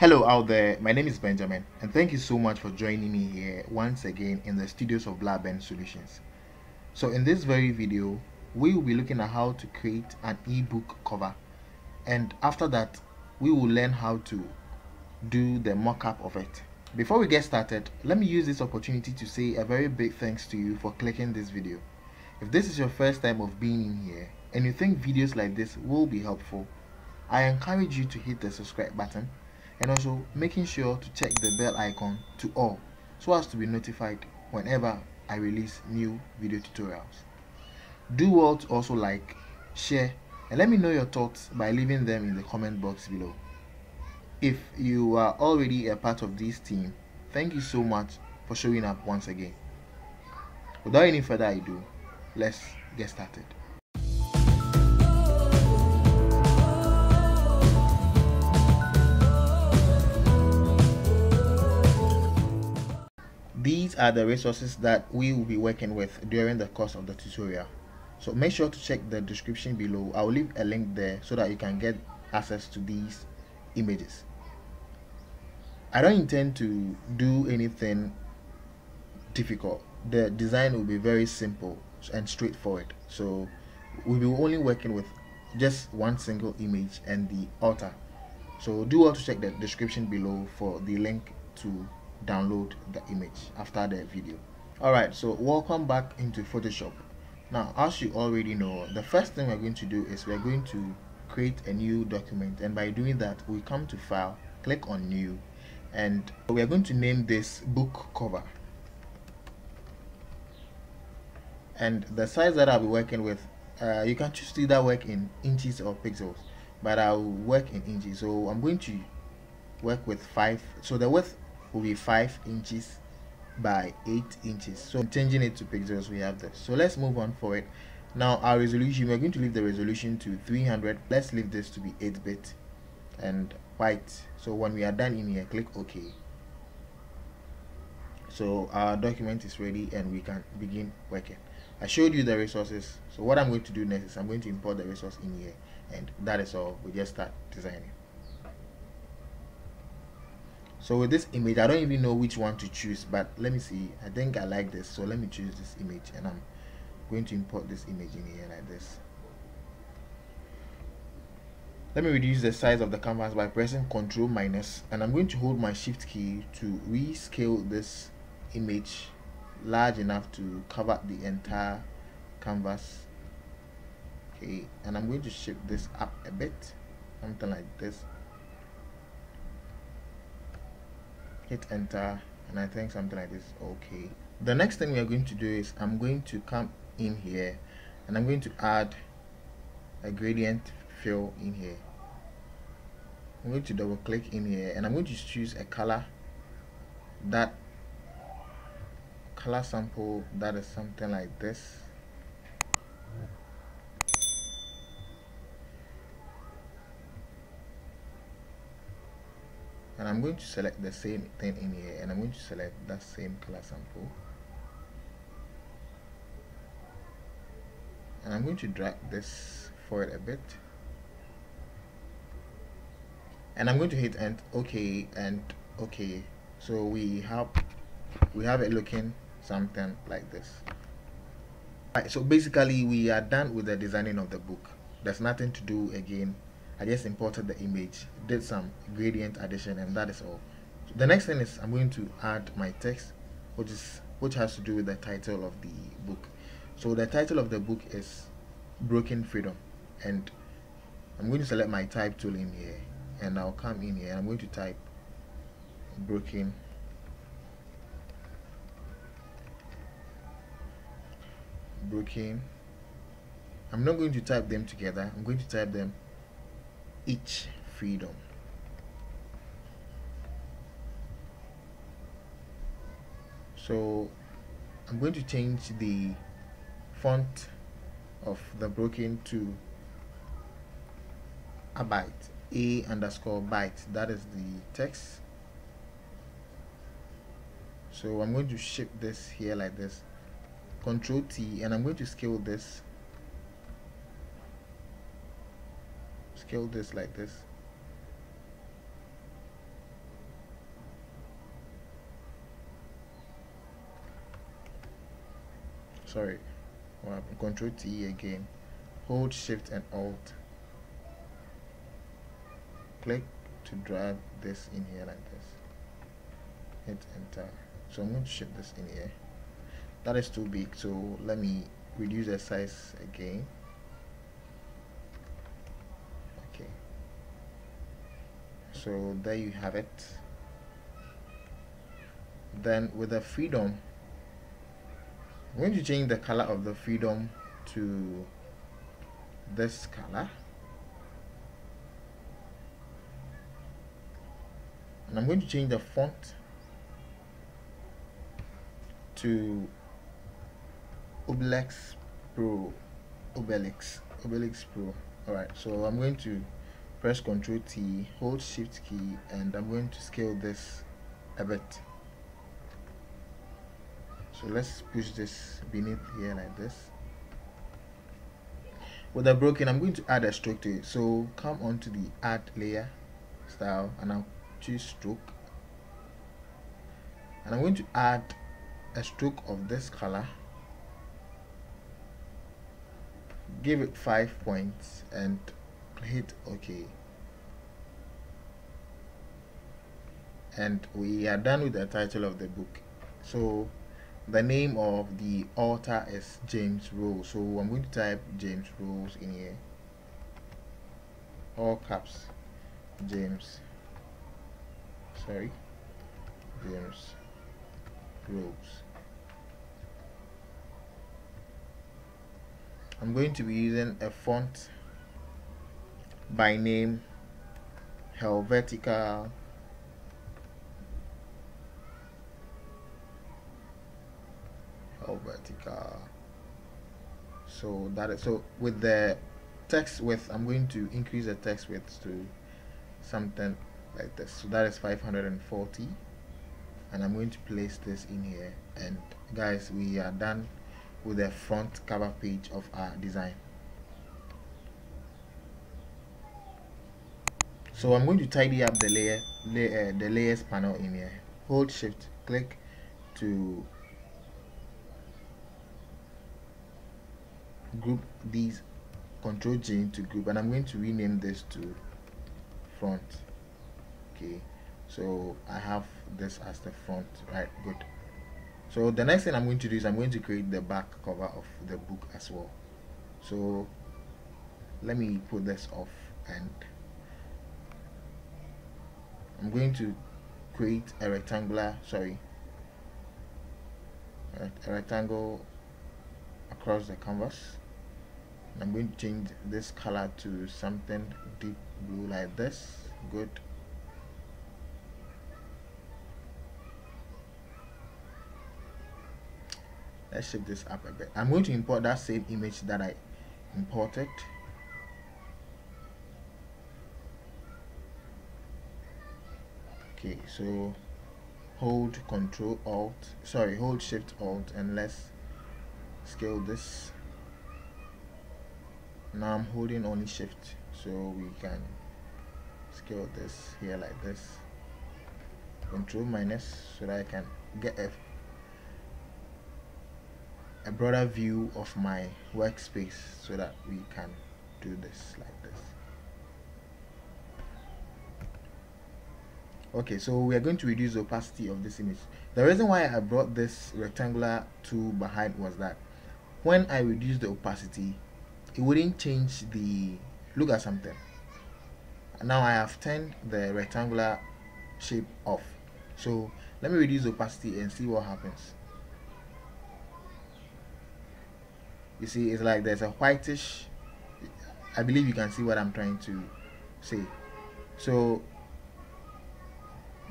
Hello out there, my name is Benjamin and thank you so much for joining me here once again in the studios of Blaben Solutions. So in this very video, we will be looking at how to create an ebook cover, and after that we will learn how to do the mock-up of it. Before we get started, let me use this opportunity to say a very big thanks to you for clicking this video. If this is your first time of being in here and you think videos like this will be helpful, I encourage you to hit the subscribe button and also making sure to check the bell icon to all so as to be notified whenever I release new video tutorials. Do well to also like, share, and let me know your thoughts by leaving them in the comment box below. If you are already a part of this team, thank you so much for showing up once again. Without any further ado, let's get started. These are the resources that we will be working with during the course of the tutorial, so make sure to check the description below. I will leave a link there so that you can get access to these images. I don't intend to do anything difficult. The design will be very simple and straightforward, so we will only working with just one single image and the author. So do also check the description below for the link to download the image after the video. Alright, so welcome back into Photoshop. Now, as you already know, the first thing we're going to do is we're going to create a new document, and by doing that we come to File, click on New, and we're going to name this book cover. And the size that I'll be working with, you can choose to either work in inches or pixels, but I'll work in inches, so I'm going to work with 5. So the width will be 5 inches by 8 inches. So changing it to pixels, we have this. So let's move on for it. Now our resolution, we're going to leave the resolution to 300. Let's leave this to be 8-bit and white. So when we are done in here, click OK. So our document is ready and we can begin working. I showed you the resources, so what I'm going to do next is I'm going to import the resource in here, and that is all. We just start designing. So with this image, I don't even know which one to choose, but let me see. I think I like this, so let me choose this image, and I'm going to import this image in here like this. Let me reduce the size of the canvas by pressing Ctrl-, and I'm going to hold my Shift key to rescale this image large enough to cover the entire canvas. Okay, and I'm going to shape this up a bit, something like this. Hit enter, and I think something like this. Okay, the next thing we are going to do is I'm going to come in here and I'm going to add a gradient fill in here. I'm going to double click in here and I'm going to choose a color, that color sample that is something like this. And I'm going to select the same thing in here, and I'm going to select that same color sample, and I'm going to drag this forward a bit, and I'm going to hit OK and OK. So we have it looking something like this. Alright, so basically we are done with the designing of the book. There's nothing to do again. I just imported the image, did some gradient addition, and that is all. So the next thing is I'm going to add my text, which has to do with the title of the book. So the title of the book is Broken Freedom, and I'm going to select my type tool in here, and I'll come in here and I'm going to type Broken I'm not going to type them together, I'm going to type them each freedom. So I'm going to change the font of the Broken to a byte, a_byte, that is the text. So I'm going to shape this here like this, Ctrl+T, and I'm going to scale this like this, sorry, Control T again, hold Shift and Alt, click to drag this in here like this, hit Enter. So I'm going to shift this in here. That is too big, so let me reduce the size again. Okay, so there you have it. Then with the freedom, I'm going to change the color of the freedom to this color, and I'm going to change the font to Obelix Pro. Obelix Pro. Alright, so I'm going to press Ctrl T, hold Shift key, and I'm going to scale this a bit. So let's push this beneath here like this. With the broken, I'm going to add a stroke to it. So come onto the Add Layer style, and I'll choose Stroke, and I'm going to add a stroke of this color. Give it 5 points and hit OK, and we are done with the title of the book. So the name of the author is James Rose, so I'm going to type James Rose in here, all caps, James Rose. I'm going to be using a font by name Helvetica so that is, so with the text width, I'm going to increase the text width to something like this, so that is 540, and I'm going to place this in here, and guys, we are done with the front cover page of our design. So I'm going to tidy up the layer, the layers panel in here. Hold Shift, click to group these, Control J into group, and I'm going to rename this to front. Okay, so I have this as the front, right? Good. So the next thing I'm going to do is I'm going to create the back cover of the book as well. So let me put this off, and I'm going to create a rectangular, a rectangle across the canvas. And I'm going to change this color to something deep blue like this. Good. Let's shift this up a bit. I'm going to import that same image that I imported. Okay, so hold Control Alt, hold Shift Alt, and let's scale this. Now I'm holding only Shift, so we can scale this here like this. Control minus, so that I can get a broader view of my workspace, so that we can do this like this. Okay, so we are going to reduce the opacity of this image. The reason why I brought this rectangular tool behind was that when I reduce the opacity, it wouldn't change the look at something. Now I have turned the rectangular shape off, so let me reduce the opacity and see what happens. You see, it's like there's a whitish, I believe you can see what I'm trying to say. So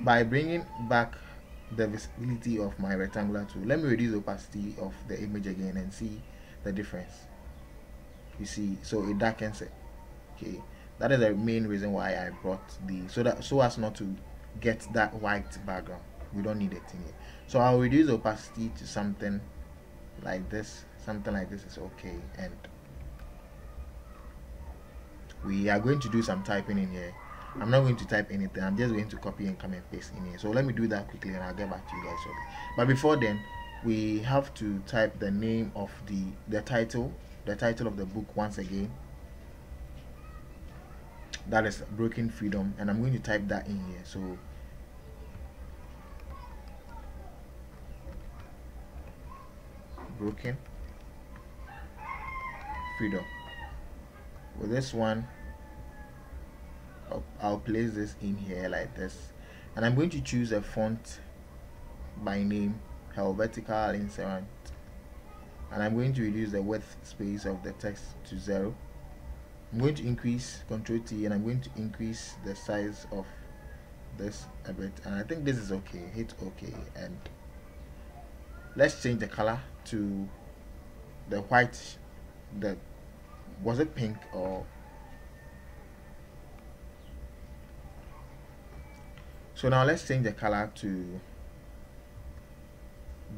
by bringing back the visibility of my rectangular tool, let me reduce the opacity of the image again and see the difference. You see, so it darkens it. Okay, that is the main reason why I brought the, so as not to get that white background. We don't need it in here. So I'll reduce the opacity to something like this. Something like this is okay, and we are going to do some typing in here. I'm not going to type anything, I'm just going to copy and come and paste in here. So let me do that quickly and I'll get back to you guys. But before then, we have to type the name of the title of the book once again. That is Broken Freedom, and I'm going to type that in here. So Broken Freedom. With this one, I'll place this in here like this, and I'm going to choose a font by name, Helvetica Inserat, and I'm going to reduce the width space of the text to 0. I'm going to increase Ctrl T, and I'm going to increase the size of this a bit, and I think this is okay. Hit OK, and let's change the color to the white. That was it, pink or so. Now let's change the color to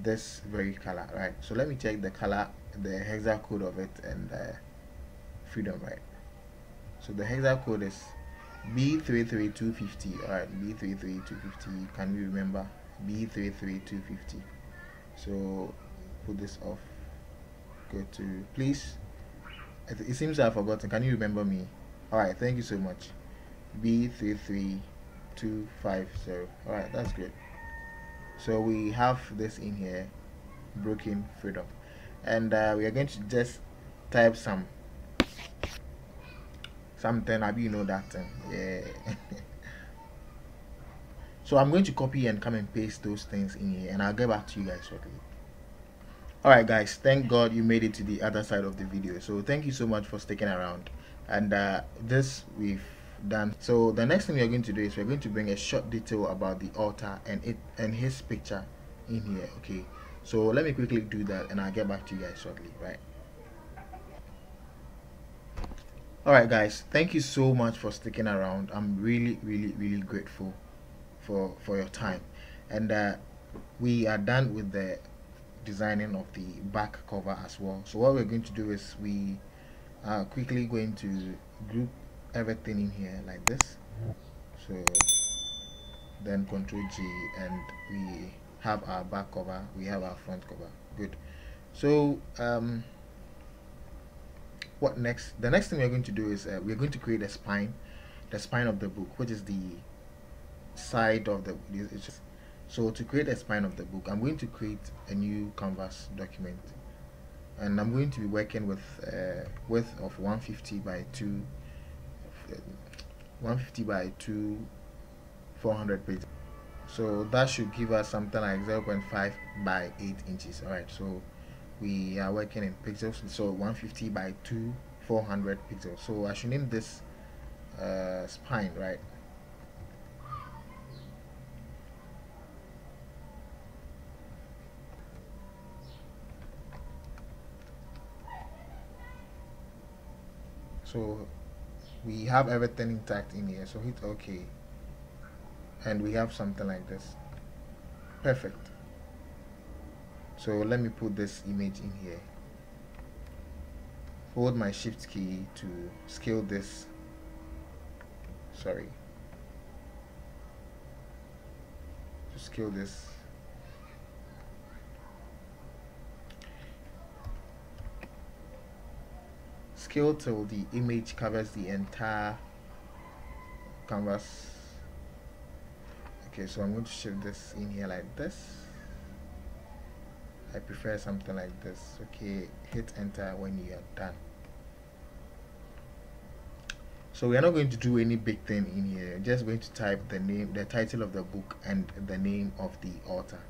this very color, right? So let me check the color, the hexa code of it, and freedom, right? So the hexa code is B33250. All right, B33250. Can we remember B33250? So put this off. Go to please. It seems I've forgotten. Can you remember me? All right. Thank you so much. B33250. All right. That's good. So we have this in here, Broken Freedom, and we are going to just type something. I you know that thing. Yeah. So I'm going to copy and come and paste those things in here, and I'll get back to you guys shortly. Alright guys, thank God you made it to the other side of the video. So thank you so much for sticking around, and this we've done. So the next thing we're going to do is we're going to bring a short detail about the author and his picture in here. Okay, so let me quickly do that, and I'll get back to you guys shortly, right? Alright guys, thank you so much for sticking around. I'm really grateful for your time, and we are done with the designing of the back cover as well. So what we're going to do is we are quickly going to group everything in here like this. So then Ctrl G, and we have our back cover, we have our front cover. Good. So what next? The next thing we're going to do is we're going to create a spine, the spine of the book, which is the side of the So to create a spine of the book, I'm going to create a new canvas document, and I'm going to be working with width of 150 by 400 pages. So that should give us something like 0.5 by 8 inches. All right, so we are working in pixels, so 150 by 400 pixels. So I should name this spine, right? So we have everything intact in here, so hit OK, and we have something like this. Perfect. So let me put this image in here. Hold my shift key to scale this. Sorry, to scale this. Scale till the image covers the entire canvas. Okay, so I'm going to shift this in here like this. I prefer something like this. Okay, hit enter when you are done. So we are not going to do any big thing in here. I'm just going to type the name, the title of the book, and the name of the author.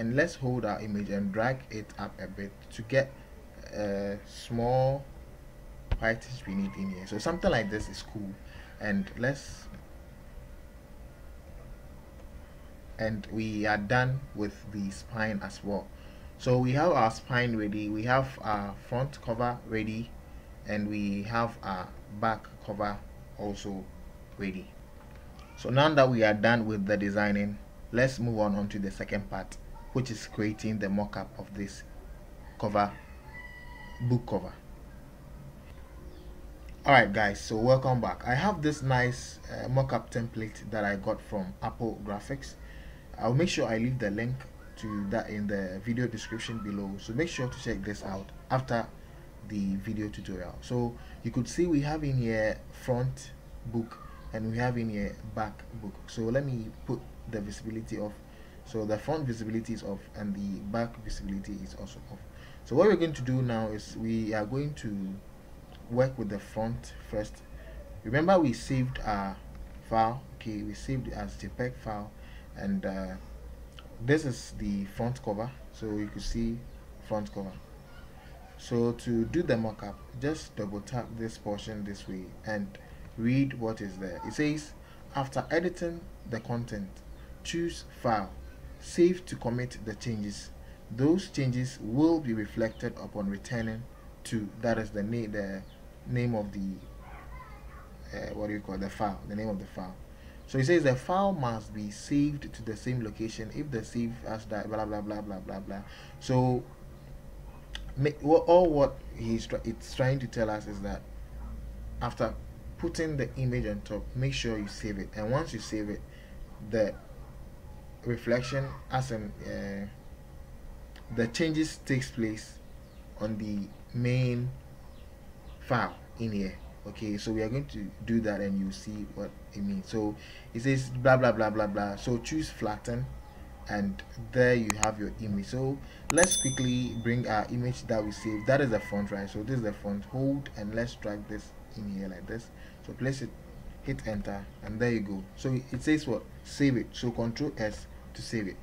And let's hold our image and drag it up a bit to get a small whitish we need in here. So something like this is cool. And let's, and we are done with the spine as well. So we have our spine ready, we have our front cover ready, and we have our back cover also ready. So now that we are done with the designing, let's move on to the second part which is creating the mock-up of this cover, book cover. Alright guys, so welcome back. I have this nice mock-up template that I got from Apple Graphics. I'll make sure I leave the link to that in the video description below, so make sure to check this out after the video tutorial. So you could see we have in here front book and we have in here back book. So let me put the visibility off. So the front visibility is off and the back visibility is also off. So what we're going to do now is we are going to work with the front first. Remember we saved our file, okay, we saved it as JPEG file, and this is the front cover, so you can see front cover. So to do the mock-up, just double tap this portion this way and read what is there. It says, after editing the content, choose file, save to commit the changes. Those changes will be reflected upon returning to, that is the name of the file, the name of the file. So it says the file must be saved to the same location if the save as that blah blah blah blah blah blah. So what it's trying to tell us is that after putting the image on top, make sure you save it, and once you save it, the reflection as in the changes takes place on the main file in here. Okay, so we are going to do that and you see what it means. So it says blah blah blah blah blah, so choose flatten, and there you have your image. So let's quickly bring our image that we saved, that is the font, right? So this is the font, hold and let's drag this in here like this, so place it, hit enter, and there you go. So it says what, save it, so Ctrl+S to save it.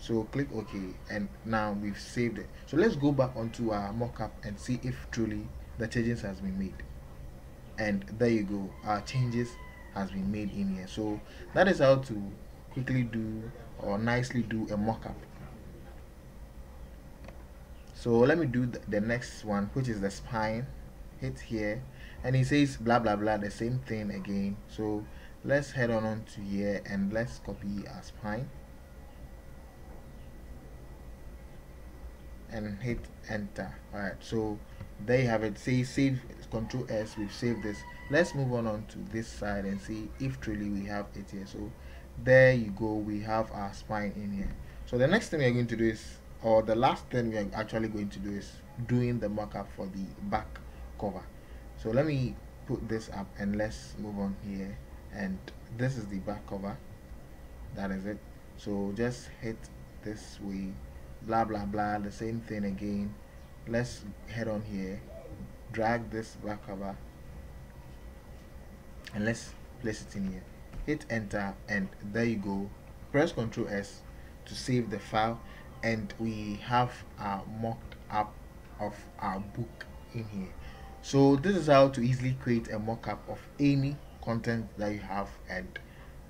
So click OK, and now we've saved it. So let's go back onto our mock-up and see if truly the changes has been made. And there you go, our changes has been made in here. So that is how to quickly do or nicely do a mock-up. So let me do the next one, which is the spine. Hit here and it says blah blah blah, the same thing again. So let's head on to here and let's copy our spine and hit enter. All right, so there you have it. Say save, Ctrl+S, we've saved this. Let's move on to this side and see if truly we have it here. So there you go, we have our spine in here. So the next thing we're going to do is, or the last thing we are actually going to do is doing the mock-up for the back cover. So let me put this up and let's move on here, and this is the back cover, that is it. So just hit this way, blah blah blah, the same thing again. Let's head on here, drag this back cover and let's place it in here, hit enter, and there you go. Press Ctrl+S to save the file, and we have our mocked up of our book in here. So this is how to easily create a mock-up of any content that you have, and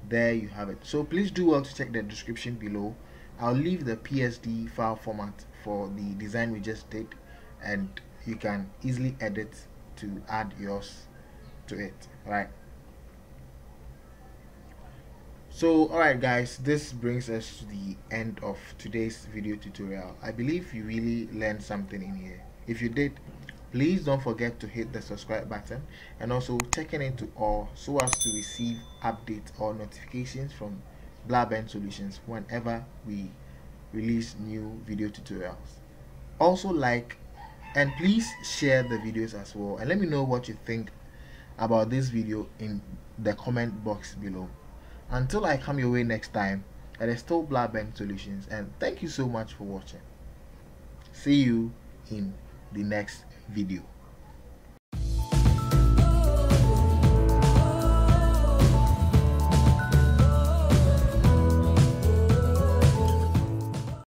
there you have it. So please do well to check the description below. I'll leave the PSD file format for the design we just did, and you can easily edit to add yours to it, right? So alright guys, this brings us to the end of today's video tutorial. I believe you really learned something in here. If you did, please don't forget to hit the subscribe button and also checking into all so as to receive updates or notifications from Blaben Solutions whenever we release new video tutorials. Also like and please share the videos as well, and let me know what you think about this video in the comment box below. Until I come your way next time, it is still Blaben Solutions, and thank you so much for watching. See you in the next video.